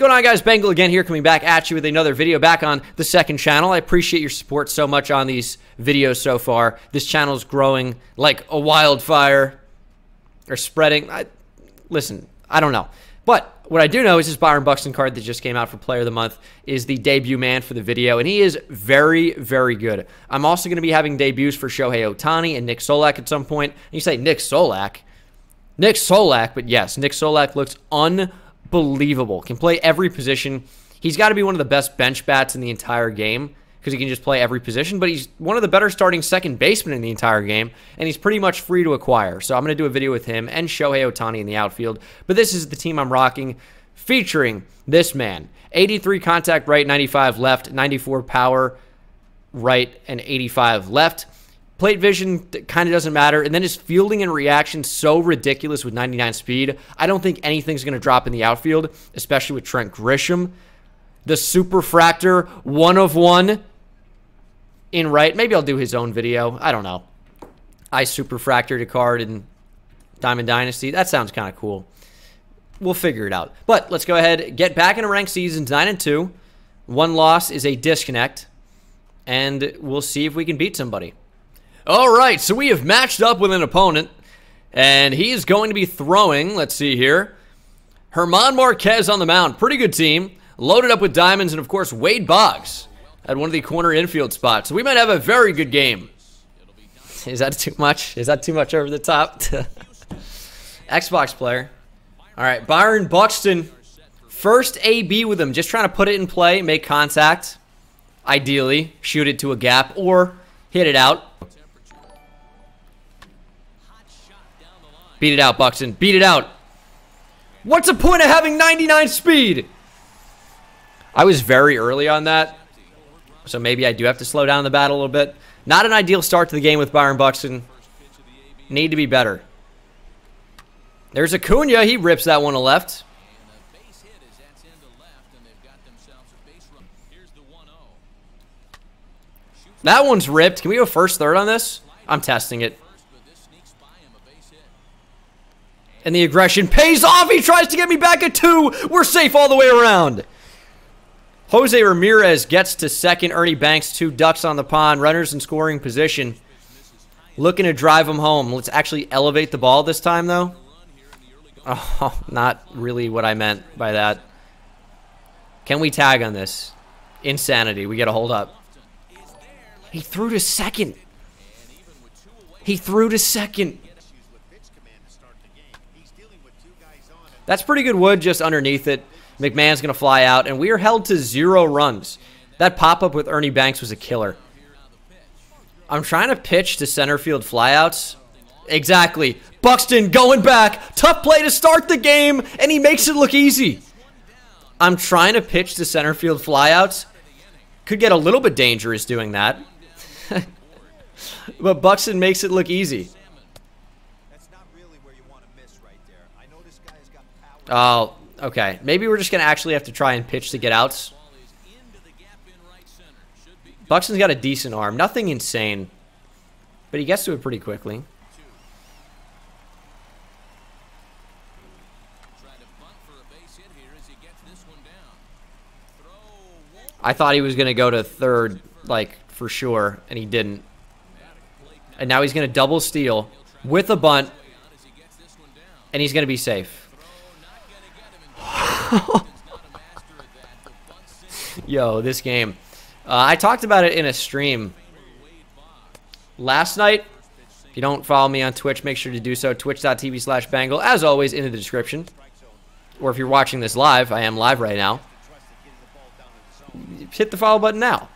going on, guys? Bengal again here, coming back at you with another video back on the second channel. I appreciate your support so much on these videos so far. This channel's growing like a wildfire, or spreading. Listen, I don't know. But what I do know is this Byron Buxton card that just came out for Player of the Month is the debut man for the video, and he is very, very good. I'm also going to be having debuts for Shohei Ohtani and Nick Solak at some point. And you say, Nick Solak? Nick Solak, but yes, Nick Solak looks unbelievable. Can play every position. He's got to be one of the best bench bats in the entire game because he can just play every position, but he's one of the better starting second basemen in the entire game, and he's pretty much free to acquire. So I'm going to do a video with him and Shohei Ohtani in the outfield, but this is the team I'm rocking featuring this man. 83 contact right, 95 left, 94 power right, and 85 left. Plate vision kind of doesn't matter, and then his fielding and reaction so ridiculous with 99 speed. I don't think anything's going to drop in the outfield, especially with Trent Grisham. The Superfractor, 1 of 1. In right. Maybe I'll do his own video. I don't know. I superfractored a card in Diamond Dynasty. That sounds kind of cool. We'll figure it out. But let's go ahead, get back into ranked seasons, 9-2. One loss is a disconnect. And we'll see if we can beat somebody. All right, so we have matched up with an opponent. And he is going to be throwing, let's see here, Herman Marquez on the mound. Pretty good team. Loaded up with diamonds and, of course, Wade Boggs at one of the corner infield spots. So we might have a very good game. Is that too much? Is that too much over the top? Xbox player. All right, Byron Buxton. First AB with him. Just trying to put it in play, make contact. Ideally, shoot it to a gap or hit it out. Beat it out, Buxton. Beat it out. What's the point of having 99 speed? I was very early on that. So maybe I do have to slow down the bat a little bit. Not an ideal start to the game with Byron Buxton. Need to be better. There's Acuna. He rips that one to left. That one's ripped. Can we go first, third on this? I'm testing it. And the aggression pays off. He tries to get me back at 2. We're safe all the way around. Jose Ramirez gets to second. Ernie Banks, 2 ducks on the pond. Runners in scoring position. Looking to drive him home. Let's actually elevate the ball this time, though. Oh, not really what I meant by that. Can we tag on this? Insanity. We got to hold up. He threw to second. He threw to second. That's pretty good wood just underneath it. McMahon's going to fly out, and we are held to 0 runs. That pop-up with Ernie Banks was a killer. I'm trying to pitch to center field flyouts. Exactly. Buxton going back. Tough play to start the game, and he makes it look easy. I'm trying to pitch to center field flyouts. Could get a little bit dangerous doing that. But Buxton makes it look easy. Oh, okay, maybe we're just going to actually have to try and pitch to get outs. Buxton's got a decent arm. Nothing insane. But he gets to it pretty quickly. I thought he was going to go to third, like, for sure, and he didn't. And now he's going to double steal with a bunt, and he's going to be safe. Yo, this game. I talked about it in a stream last night. If you don't follow me on Twitch, make sure to do so. Twitch.tv/Bengal, as always, in the description. Or if you're watching this live, I am live right now. Hit the follow button now.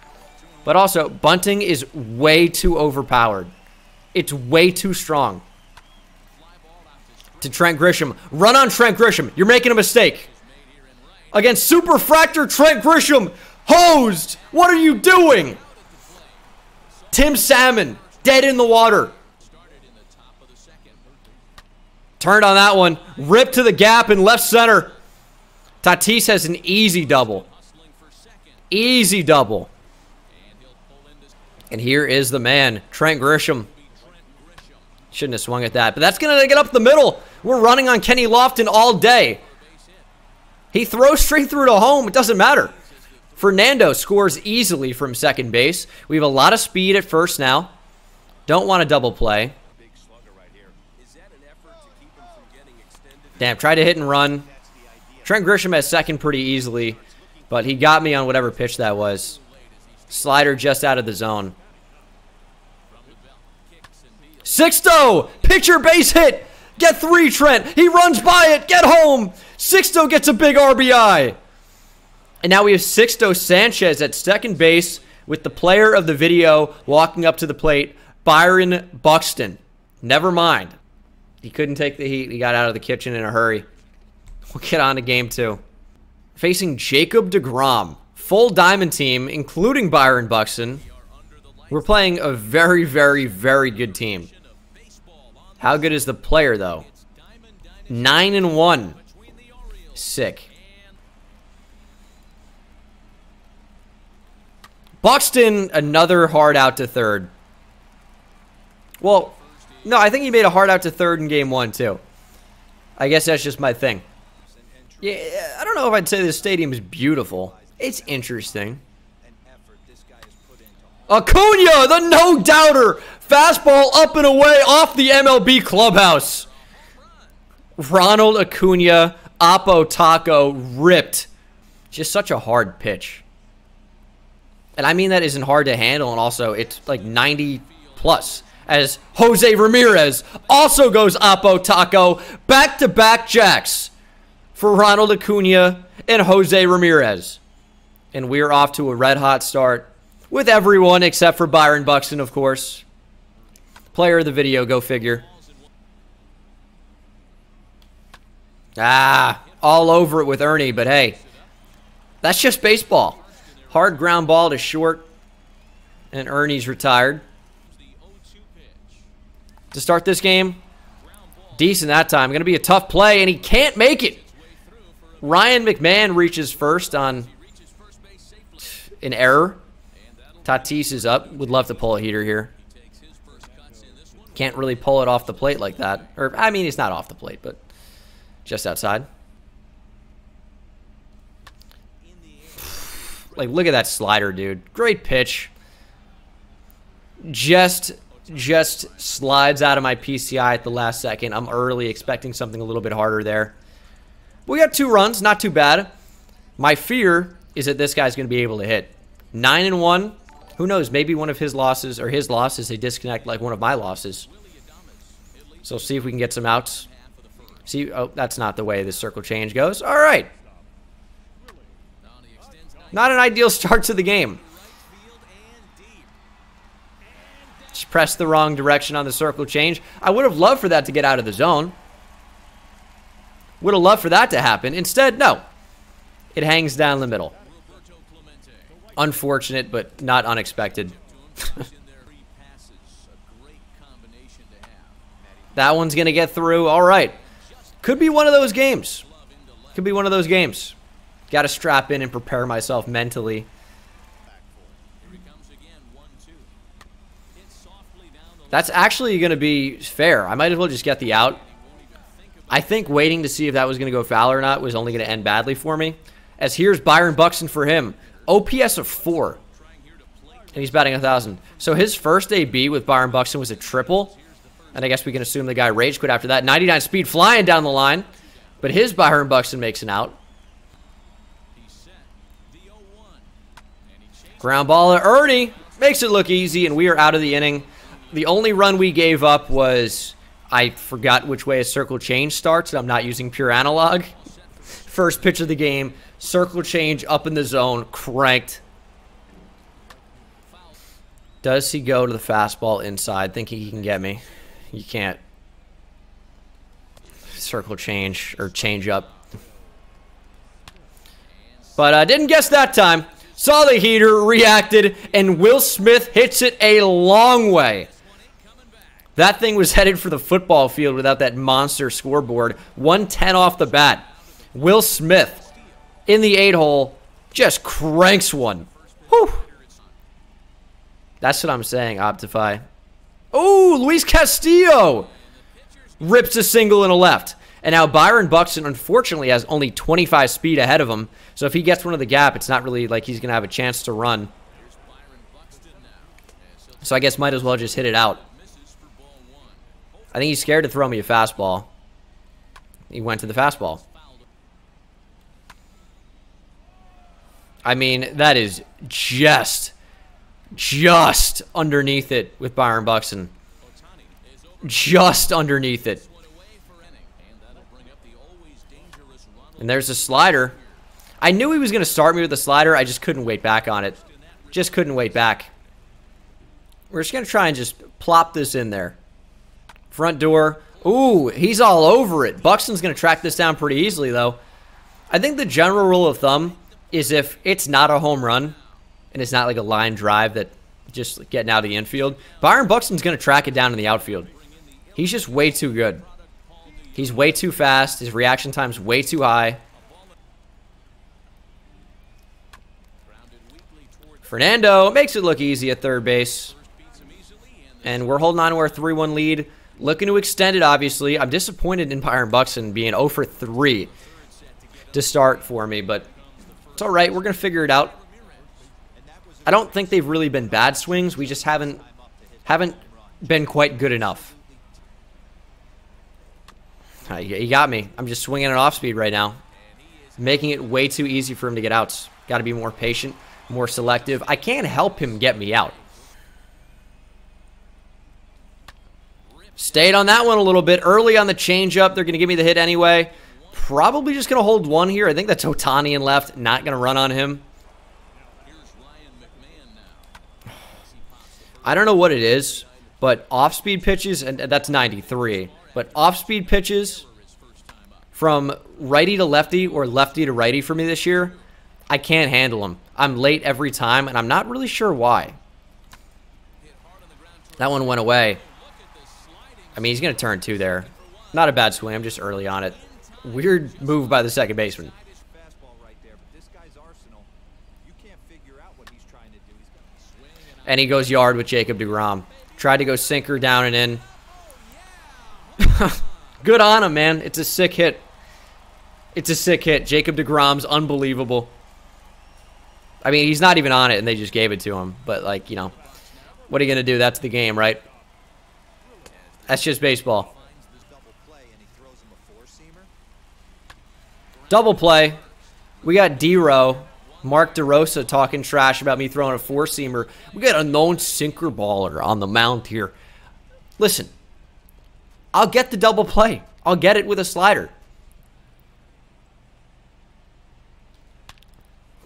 But also, bunting is way too overpowered. It's way too strong. To Trent Grisham. Run on Trent Grisham. You're making a mistake. Against Superfractor Trent Grisham. Hosed. What are you doing? Tim Salmon. Dead in the water. Turned on that one. Ripped to the gap in left center. Tatis has an easy double. Easy double. And here is the man, Trent Grisham. Shouldn't have swung at that. But that's going to get up the middle. We're running on Kenny Lofton all day. He throws straight through to home. It doesn't matter. Fernando scores easily from second base. We have a lot of speed at first now. Don't want a double play. Damn, tried to hit and run. Trent Grisham has second pretty easily, but he got me on whatever pitch that was. Slider just out of the zone. Sixto! Pitcher base hit! Get three, Trent! He runs by it! Get home! Sixto gets a big RBI! And now we have Sixto Sanchez at second base with the player of the video walking up to the plate, Byron Buxton. Never mind. He couldn't take the heat. He got out of the kitchen in a hurry. We'll get on to game two. Facing Jacob DeGrom. Full diamond team, including Byron Buxton. We're playing a very, very, very good team. How good is the player, though? 9-1. Sick. Buxton, another hard out to third. Well, no, I think he made a hard out to third in game one, too. I guess that's just my thing. Yeah, I don't know if I'd say this stadium is beautiful. It's interesting. Acuna, the no-doubter. Fastball up and away off the MLB clubhouse. Ronald Acuna, Oppo Taco, ripped. Just such a hard pitch. And I mean that isn't hard to handle, and also it's like 90 plus. As Jose Ramirez also goes Oppo Taco, back-to-back jacks for Ronald Acuna and Jose Ramirez. And we're off to a red-hot start. With everyone except for Byron Buxton, of course. Player of the video, go figure. Ah, all over it with Ernie, but hey. That's just baseball. Hard ground ball to short. And Ernie's retired. To start this game, decent that time. Going to be a tough play, and he can't make it. Ryan McMahon reaches first on an error. Tatis is up. Would love to pull a heater here. Can't really pull it off the plate like that. Or, I mean, it's not off the plate, but just outside. Like, look at that slider, dude. Great pitch. Just slides out of my PCI at the last second. I'm early, expecting something a little bit harder there. We got 2 runs. Not too bad. My fear is that this guy's going to be able to hit. 9-1. Who knows? Maybe one of his losses, or his losses, they disconnect like one of my losses. So see if we can get some outs. See, oh, that's not the way this circle change goes. All right. Not an ideal start to the game. Just pressed the wrong direction on the circle change. I would have loved for that to get out of the zone. Would have loved for that to happen. Instead, no. It hangs down the middle. Unfortunate, but not unexpected. That one's going to get through. All right. Could be one of those games. Could be one of those games. Got to strap in and prepare myself mentally. That's actually going to be fair. I might as well just get the out. I think waiting to see if that was going to go foul or not was only going to end badly for me. As here's Byron Buxton for him. OPS of 4, and he's batting 1,000. So his first AB with Byron Buxton was a triple, and I guess we can assume the guy rage quit after that. 99 speed flying down the line, but his Byron Buxton makes an out. Ground ball to Ernie, makes it look easy, and we are out of the inning. The only run we gave up was, I forgot which way a circle change starts, and I'm not using pure analog. First pitch of the game, circle change up in the zone, cranked. Does he go to the fastball inside, thinking he can get me? You can't. Circle change, or change up. But I didn't guess that time. Saw the heater, reacted, and Will Smith hits it a long way. That thing was headed for the football field without that monster scoreboard. 110 off the bat. Will Smith. In the 8-hole, just cranks one. Whew. That's what I'm saying, Optify. Oh, Luis Castillo rips a single and a left. And now Byron Buxton, unfortunately, has only 25 speed ahead of him. So if he gets one of the gap, it's not really like he's going to have a chance to run. So I guess might as well just hit it out. I think he's scared to throw me a fastball. He went to the fastball. I mean, that is just underneath it with Byron Buxton. Just underneath it. And there's the slider. I knew he was going to start me with the slider. I just couldn't wait back on it. Just couldn't wait back. We're just going to try and just plop this in there. Front door. Ooh, he's all over it. Buxton's going to track this down pretty easily, though. I think the general rule of thumb is if it's not a home run and it's not like a line drive that just getting out of the infield, Byron Buxton's going to track it down in the outfield. He's just way too good. He's way too fast. His reaction time's way too high. Fernando makes it look easy at third base. And we're holding on to our 3-1 lead. Looking to extend it, obviously. I'm disappointed in Byron Buxton being 0 for 3 to start for me, but it's all right. We're going to figure it out. I don't think they've really been bad swings. We just haven't been quite good enough. He got me. I'm just swinging it off speed right now. Making it way too easy for him to get outs. Got to be more patient, more selective. I can't help him get me out. Stayed on that one a little bit. Early on the changeup, they're going to give me the hit anyway. Probably just going to hold one here. I think that's Ohtani in left. Not going to run on him. I don't know what it is, but off-speed pitches, and that's 93. But off-speed pitches from righty to lefty or lefty to righty for me this year, I can't handle them. I'm late every time, and I'm not really sure why. That one went away. I mean, he's going to turn two there. Not a bad swing. I'm just early on it. Weird move by the second baseman. And he goes yard with Jacob DeGrom. Tried to go sinker down and in. Good on him, man. It's a sick hit. It's a sick hit. Jacob DeGrom's unbelievable. I mean, he's not even on it, and they just gave it to him. But, like, you know, what are you going to do? That's the game, right? That's just baseball. Double play. We got D-Row. Mark DeRosa talking trash about me throwing a four-seamer. We got a known sinker baller on the mound here. Listen, I'll get the double play. I'll get it with a slider.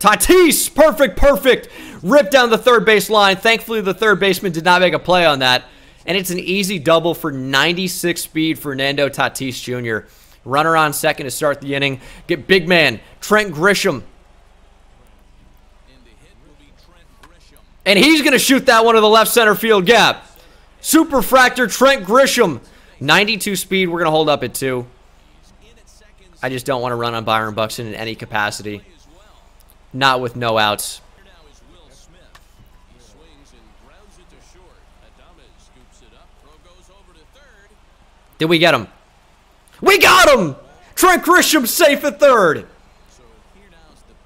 Tatis, perfect. Ripped down the third base line. Thankfully, the third baseman did not make a play on that. And it's an easy double for 96 speed Fernando Tatis Jr. Runner on second to start the inning. Get big man, Trent Grisham. And he's going to shoot that one to the left center field gap. Superfractor Trent Grisham. 92 speed. We're going to hold up at 2. I just don't want to run on Byron Buxton in any capacity. Not with no outs. Did we get him? We got him! Trent Grisham safe at third.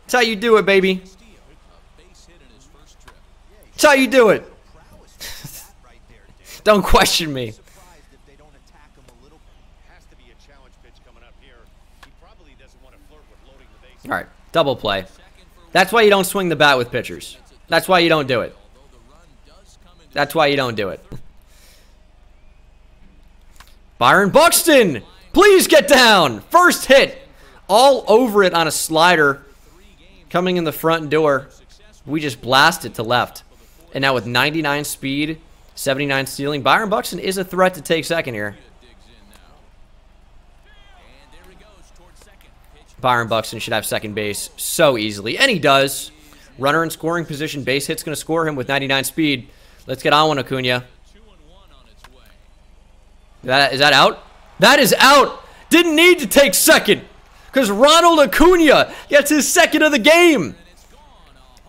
That's how you do it, baby. That's how you do it. Don't question me. All right, double play. That's why you don't swing the bat with pitchers. That's why you don't do it. That's why you don't do it. Byron Buxton, please get down. First hit, all over it on a slider. Coming in the front door, we just blast it to left. And now with 99 speed, 79 stealing, Byron Buxton is a threat to take second here. Byron Buxton should have second base so easily, and he does. Runner in scoring position, base hit's going to score him with 99 speed. Let's get on one, Acuna. Is that out? That is out. Didn't need to take second because Ronald Acuna gets his second of the game.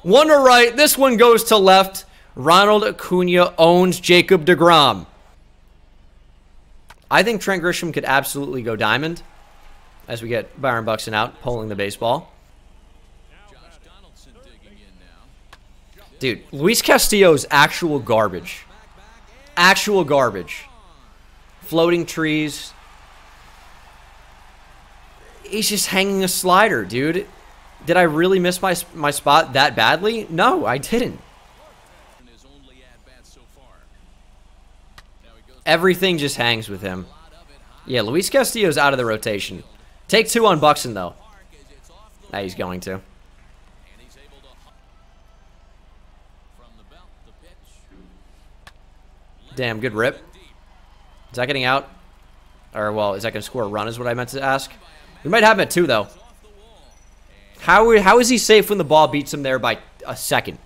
One to right. This one goes to left. Ronald Acuna owns Jacob DeGrom. I think Trent Grisham could absolutely go diamond. as we get Byron Buxton out, pulling the baseball. Dude, Luis Castillo's actual garbage. Actual garbage. Floating trees. He's just hanging a slider, dude. Did I really miss my spot that badly? No, I didn't. Everything just hangs with him. Yeah, Luis Castillo's out of the rotation. Take two on Buxton, though. Now he's going to. Damn, good rip. Is that getting out? Or, well, is that going to score a run is what I meant to ask. We might have him at two, though. How is he safe when the ball beats him there by a second?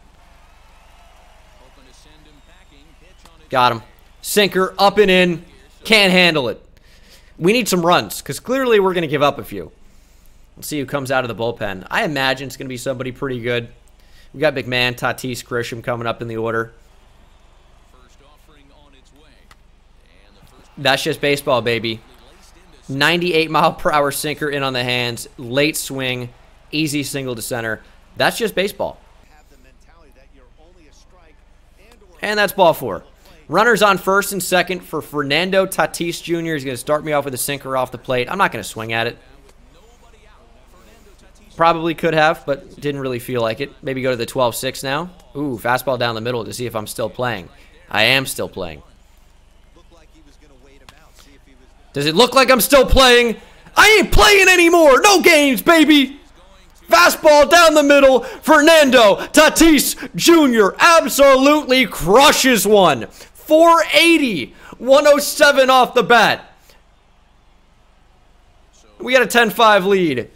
Got him. Sinker, up and in. Can't handle it. We need some runs, because clearly we're going to give up a few. Let's see who comes out of the bullpen. I imagine it's going to be somebody pretty good. We got McMahon, Tatis, Grisham coming up in the order. That's just baseball, baby. 98-mile-per-hour sinker in on the hands. Late swing. Easy single to center. That's just baseball. And that's ball four. Runners on first and second for Fernando Tatis Jr. He's going to start me off with a sinker off the plate. I'm not going to swing at it. Probably could have, but didn't really feel like it. Maybe go to the 12-6 now. Ooh, fastball down the middle to see if I'm still playing. I am still playing. Does it look like I'm still playing? I ain't playing anymore. No games, baby. Fastball down the middle. Fernando Tatis Jr. absolutely crushes one. 480. 107 off the bat. We got a 10-5 lead.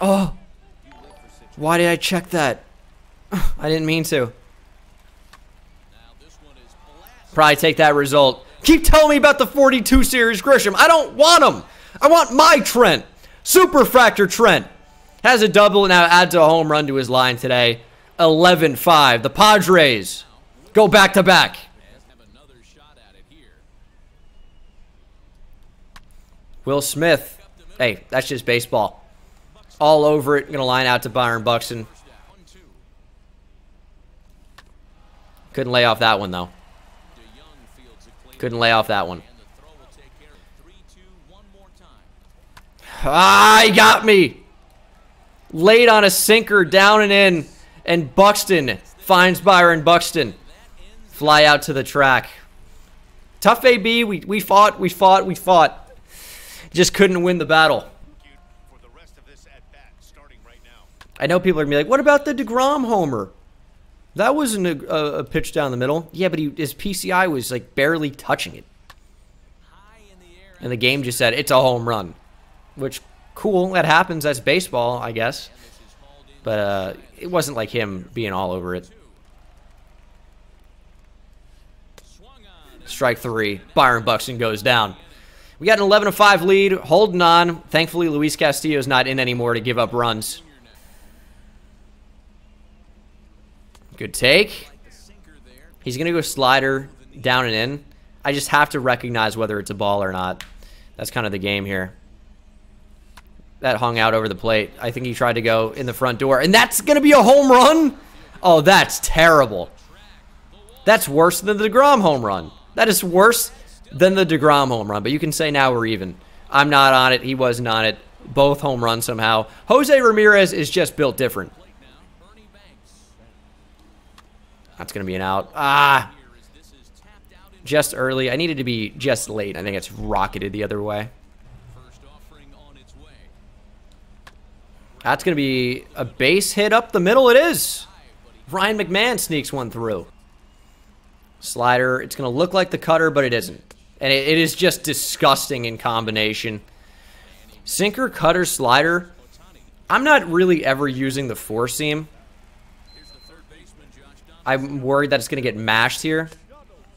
Oh. Why did I check that? I didn't mean to. Probably take that result. Keep telling me about the 42 series Grisham. I don't want him. I want my Trent. Superfractor Trent has a double and now adds a home run to his line today. 11-5. The Padres go back-to-back. Will Smith. Hey, that's just baseball. All over it. Going to line out to Byron Buxton. Couldn't lay off that one, though. Couldn't lay off that one. Ah, he got me. Laid on a sinker, down and in, and Buxton finds Byron Buxton. Fly out to the track. Tough AB, we fought. Just couldn't win the battle. I know people are going to be like, what about the DeGrom homer? That wasn't a pitch down the middle. Yeah, but his PCI was like barely touching it. And the game just said, it's a home run. Which, cool, that happens. That's baseball, I guess. But it wasn't like him being all over it. Strike three. Byron Buxton goes down. We got an 11-5 lead, holding on. Thankfully, Luis Castillo's not in anymore to give up runs. Good take. He's going to go slider down and in. I just have to recognize whether it's a ball or not. That's kind of the game here. That hung out over the plate. I think he tried to go in the front door. And that's going to be a home run? Oh, that's terrible. That's worse than the DeGrom home run. That is worse than the DeGrom home run. But you can say now we're even. I'm not on it. He wasn't on it. Both home runs somehow. Jose Ramirez is just built different. That's going to be an out. Ah! Just early. I needed to be just late. I think it's rocketed the other way. That's going to be a base hit up the middle. It is. Ryan McMahon sneaks one through. Slider. It's going to look like the cutter, but it isn't. And it is just disgusting in combination. Sinker, cutter, slider. I'm not really ever using the four seam. I'm worried that it's going to get mashed here.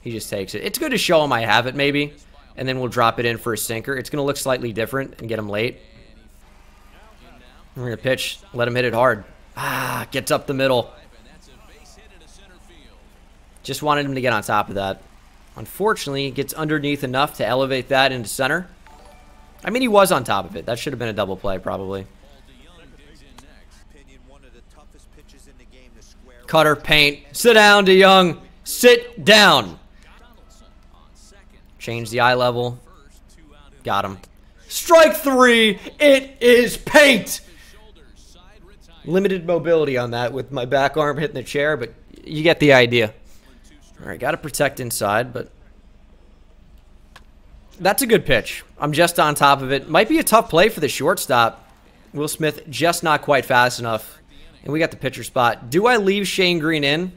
He just takes it. It's good to show him I have it, maybe. And then we'll drop it in for a sinker. It's going to look slightly different and get him late. We're going to pitch. Let him hit it hard. Ah, gets up the middle. Just wanted him to get on top of that. Unfortunately, he gets underneath enough to elevate that into center. I mean, he was on top of it. That should have been a double play, probably. Cutter, paint. Sit down, DeYoung. Sit down. Change the eye level. Got him. Strike three. It is paint. Limited mobility on that with my back arm hitting the chair, but you get the idea. All right, got to protect inside, but that's a good pitch. I'm just on top of it. Might be a tough play for the shortstop. Will Smith just not quite fast enough, and we got the pitcher spot. Do I leave Shane Green in?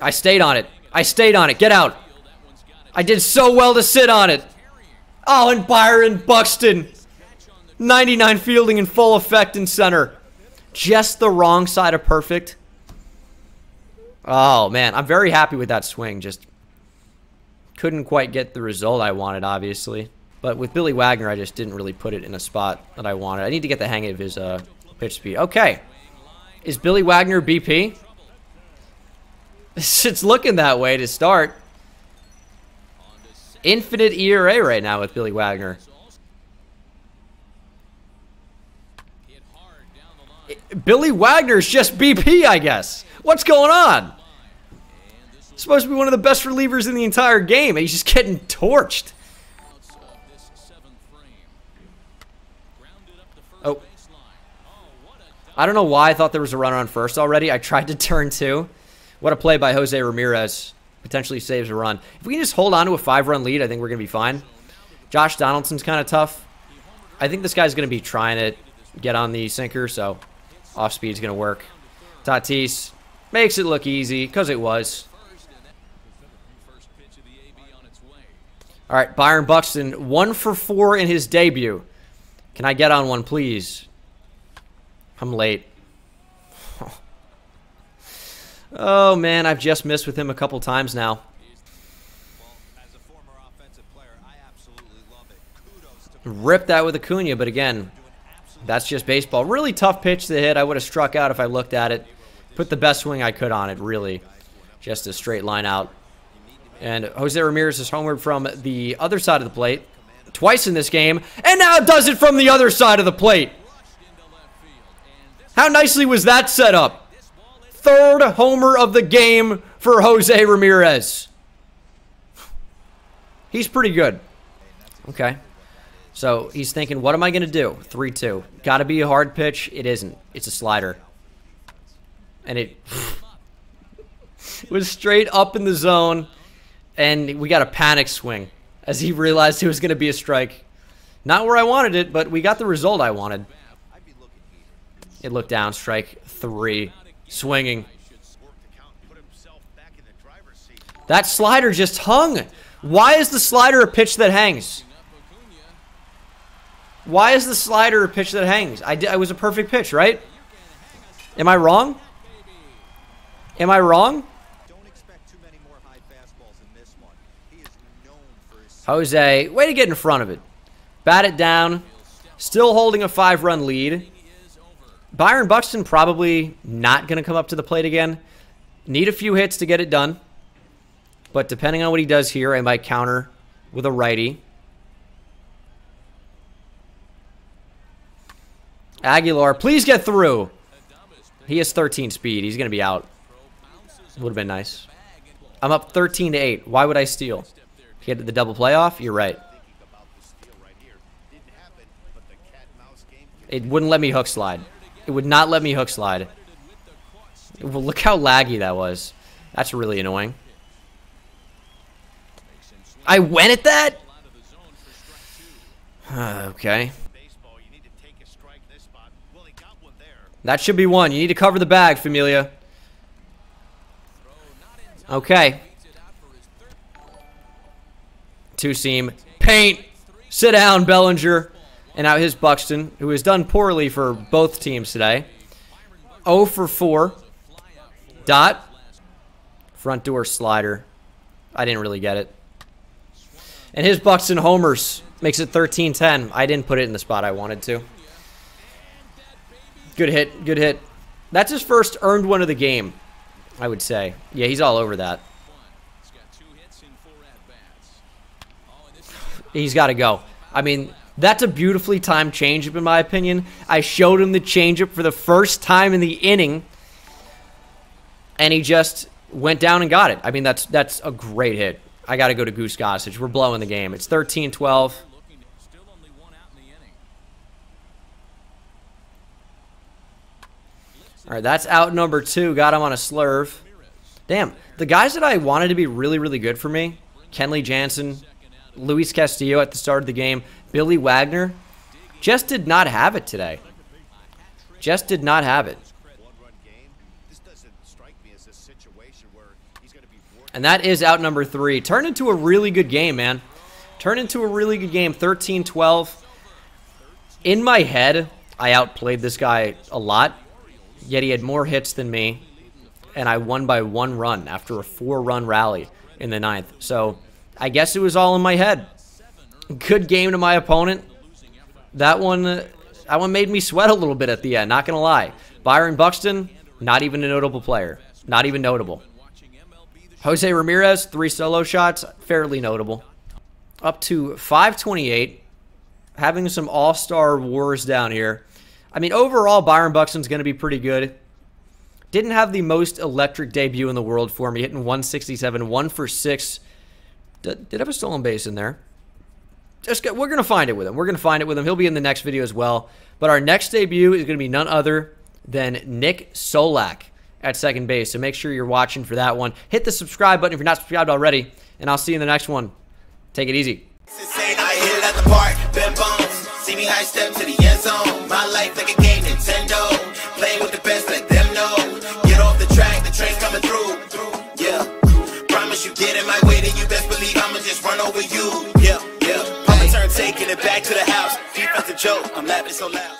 I stayed on it. I stayed on it. Get out. I did so well to sit on it. Oh, and Byron Buxton. 99 fielding in full effect in center. Just the wrong side of perfect. Oh, man. I'm very happy with that swing. Just couldn't quite get the result I wanted, obviously. But with Billy Wagner, I just didn't really put it in a spot that I wanted. I need to get the hang of his pitch speed. Okay. Is Billy Wagner BP? It's looking that way to start. Infinite ERA right now with Billy Wagner. Billy Wagner's just BP, I guess. What's going on? Supposed to be one of the best relievers in the entire game. He's just getting torched. Oh. I don't know why I thought there was a runner on first already. I tried to turn two. What a play by Jose Ramirez. Potentially saves a run. If we can just hold on to a 5-run lead, I think we're going to be fine. Josh Donaldson's kind of tough. I think this guy's going to be trying to get on the sinker, so off-speed's going to work. Tatis makes it look easy, because it was. All right, Byron Buxton, 1 for 4 in his debut. Can I get on one, please? I'm late. Oh, man, I've just missed with him a couple times now. Ripped that with Acuna, but again, that's just baseball. Really tough pitch to hit. I would have struck out if I looked at it. Put the best swing I could on it, really. Just a straight line out. And Jose Ramirez is homered from the other side of the plate. Twice in this game, and now does it from the other side of the plate. How nicely was that set up? Third homer of the game for Jose Ramirez. He's pretty good. Okay. So he's thinking, what am I going to do? 3-2. Got to be a hard pitch. It isn't. It's a slider. And it was straight up in the zone. And we got a panic swing as he realized it was going to be a strike. Not where I wanted it, but we got the result I wanted. It looked down. Strike three. Swinging. That slider just hung. Why is the slider a pitch that hangs? Why is the slider a pitch that hangs? I was a perfect pitch, right? Am I wrong? Am I wrong? Jose, way to get in front of it. Bat it down. Still holding a 5-run lead. Byron Buxton probably not going to come up to the plate again. Need a few hits to get it done. But depending on what he does here, I might counter with a righty. Aguilar, please get through. He has 13 speed. He's going to be out. Would have been nice. I'm up 13-8. Why would I steal? Get the double playoff? You're right. It wouldn't let me hook slide. It would not let me hook slide. Well, look how laggy that was. That's really annoying. I went at that? Okay. That should be one. You need to cover the bag, Familia. Okay. Two-seam. Paint. Sit down, Bellinger. And now his Buxton, who has done poorly for both teams today. 0 for 4. Dot. Front door slider. I didn't really get it. And his Buxton homers. Makes it 13-10. I didn't put it in the spot I wanted to. Good hit. Good hit. That's his first earned one of the game, I would say. Yeah, he's all over that. He's got to go. I mean, that's a beautifully timed changeup in my opinion. I showed him the changeup for the first time in the inning, and he just went down and got it. I mean, that's a great hit. I got to go to Goose Gossage. We're blowing the game. It's 13-12. All right, that's out number two. Got him on a slurve. Damn, the guys that I wanted to be really, really good for me, Kenley Jansen, Luis Castillo at the start of the game, Billy Wagner, just did not have it today. Just did not have it. And that is out number three. Turned into a really good game, man. Turned into a really good game, 13-12. In my head, I outplayed this guy a lot. Yet he had more hits than me, and I won by one run after a four-run rally in the ninth. So I guess it was all in my head. Good game to my opponent. That one made me sweat a little bit at the end, not going to lie. Byron Buxton, not even a notable player. Not even notable. Jose Ramirez, 3 solo shots, fairly notable. Up to 528, having some all-star wars down here. I mean, overall, Byron Buxton's going to be pretty good. Didn't have the most electric debut in the world for me, hitting 167, 1 for 6. Did have a stolen base in there. We're going to find it with him. We're going to find it with him. He'll be in the next video as well. But our next debut is going to be none other than Nick Solak at second base. So make sure you're watching for that one. Hit the subscribe button if you're not subscribed already, and I'll see you in the next one. Take it easy. See me high step to the end zone. My life like a game Nintendo. Play with the best, let them know. Get off the track, the train's coming through. Yeah, promise you get in my way, then you best believe I'ma just run over you. Yeah, yeah. I'ma turn taking it back to the house. Defensive joke, I'm laughing so loud.